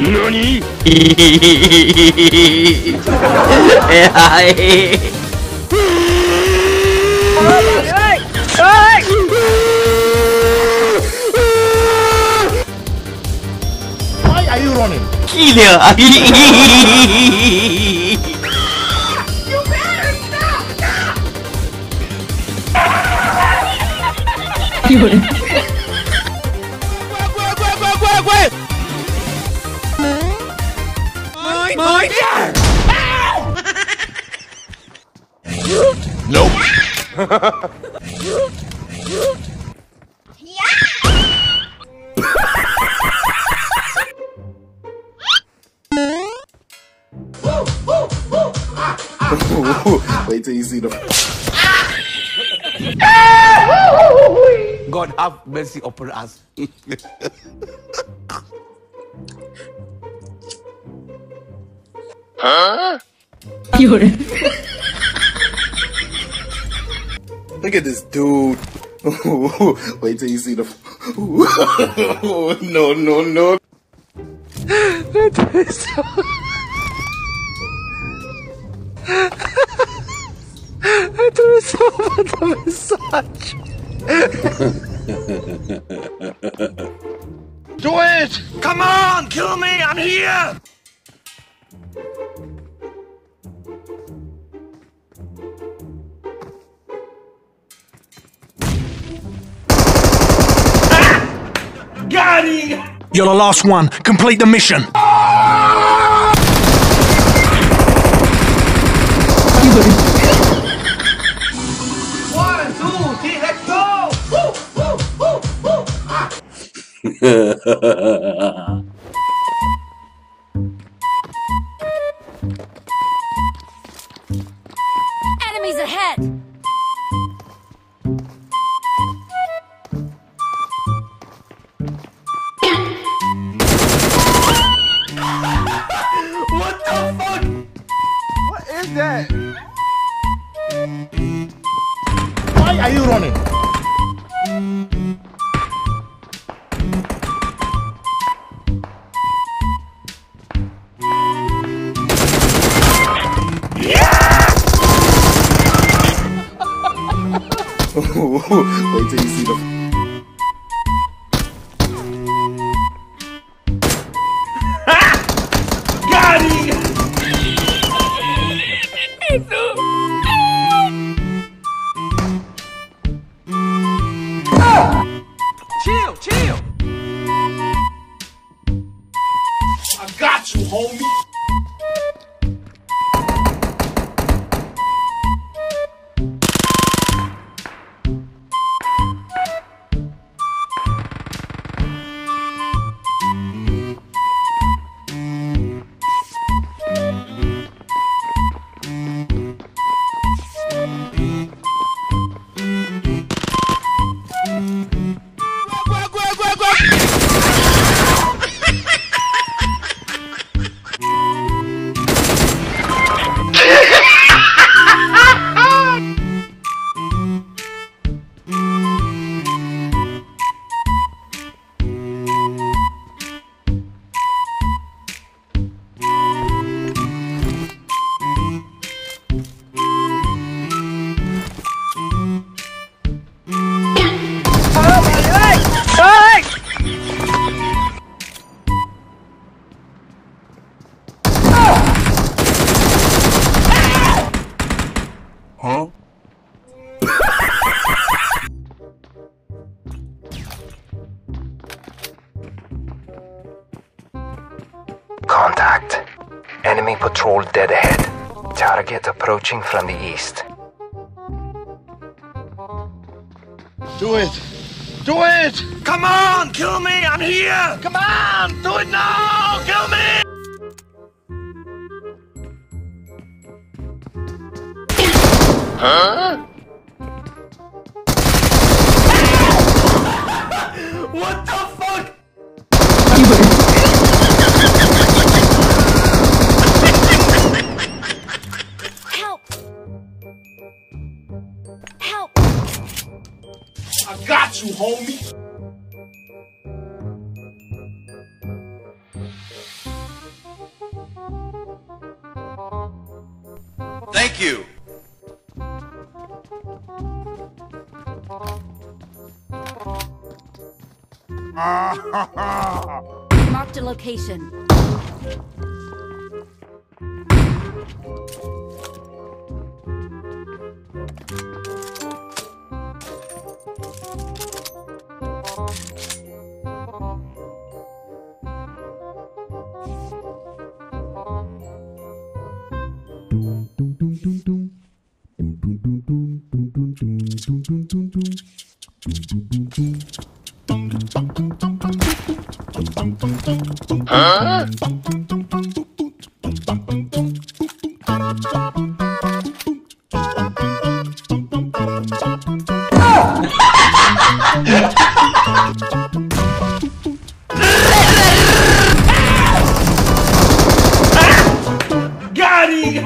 NANI?! Why are you running? Killer! You better stop! Stop! Wait! My dear! Nope. Wait till you see the. God have mercy upon us. Huh? Look at this dude. Wait till you see the. No. That is so. That is so much of a massage. Do it! Come on, kill me! I'm here. You're the last one. Complete the mission. One, two, three, let's go! Woo, woo, woo, woo. Ah. Enemies ahead! That. Why are you running? Yeah! Wait till you see the. Chill! I got you, homie! Contact. Enemy patrol dead ahead. Target approaching from the east. Do it! Do it! Come on! Kill me! I'm here! Come on! Do it now! Kill me! Huh? What the fuck? Help! Help! I got you, homie! Thank you. Marked a location. Huh? Got it!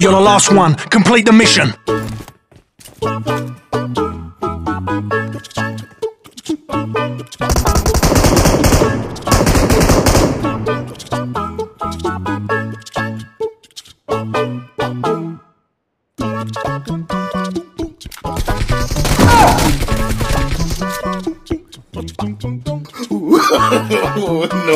You're the last one. Complete the mission.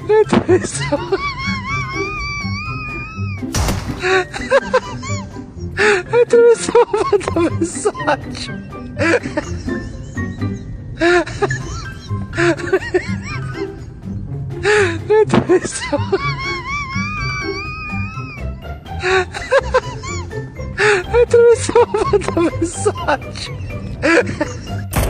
That is so. I do it so much of a massage. I do it so. I do it so much of a massage.